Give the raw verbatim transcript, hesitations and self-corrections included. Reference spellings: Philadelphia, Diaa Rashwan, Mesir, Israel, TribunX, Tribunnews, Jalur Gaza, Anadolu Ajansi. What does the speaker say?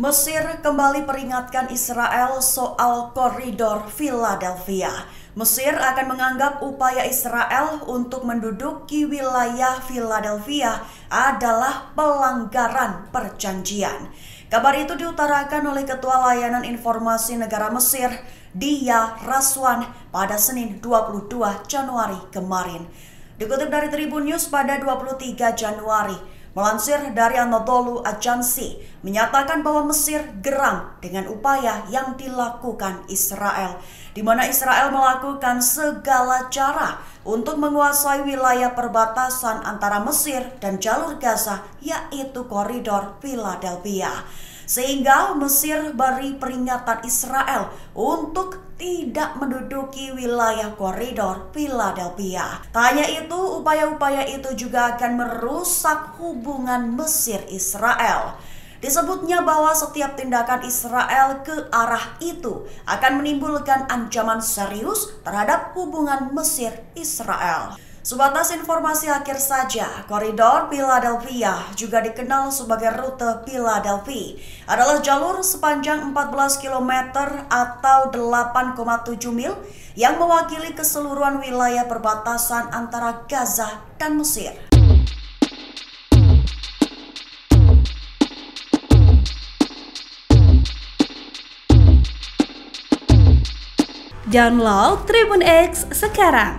Mesir kembali peringatkan Israel soal koridor Philadelphia. Mesir akan menganggap upaya Israel untuk menduduki wilayah Philadelphia adalah pelanggaran perjanjian. Kabar itu diutarakan oleh Ketua Layanan Informasi Negara Mesir, Diaa Rashwan, pada Senin dua puluh dua Januari kemarin. Dikutip dari Tribunnews pada dua puluh tiga Januari, melansir dari Anadolu Ajansi, menyatakan bahwa Mesir geram dengan upaya yang dilakukan Israel, di mana Israel melakukan segala cara untuk menguasai wilayah perbatasan antara Mesir dan Jalur Gaza, yaitu koridor Philadelphia. Sehingga Mesir beri peringatan Israel untuk tidak menduduki wilayah koridor Philadelphia. Tak hanya itu, upaya-upaya itu juga akan merusak hubungan Mesir-Israel. Disebutnya bahwa setiap tindakan Israel ke arah itu akan menimbulkan ancaman serius terhadap hubungan Mesir-Israel. Sebatas informasi akhir saja, koridor Philadelphia, juga dikenal sebagai rute Philadelphia, adalah jalur sepanjang empat belas kilometer atau delapan koma tujuh mil yang mewakili keseluruhan wilayah perbatasan antara Gaza dan Mesir. Download Tribun X sekarang.